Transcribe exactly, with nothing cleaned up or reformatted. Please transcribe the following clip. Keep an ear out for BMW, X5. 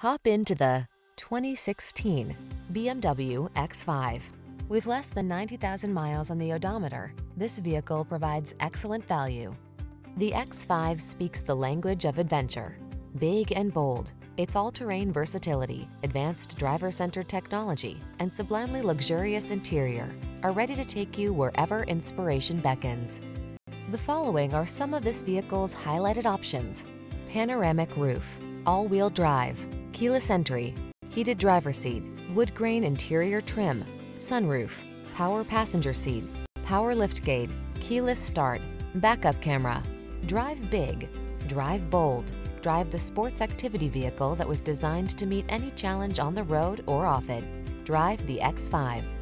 Hop into the twenty sixteen B M W X five. With less than ninety thousand miles on the odometer, this vehicle provides excellent value. The X five speaks the language of adventure. Big and bold, its all-terrain versatility, advanced driver-centered technology, and sublimely luxurious interior are ready to take you wherever inspiration beckons. The following are some of this vehicle's highlighted options: panoramic roof, all-wheel drive, keyless entry, heated driver seat, wood grain interior trim, sunroof, power passenger seat, power liftgate, keyless start, backup camera. Drive big, drive bold, drive the sports activity vehicle that was designed to meet any challenge on the road or off it. Drive the X five.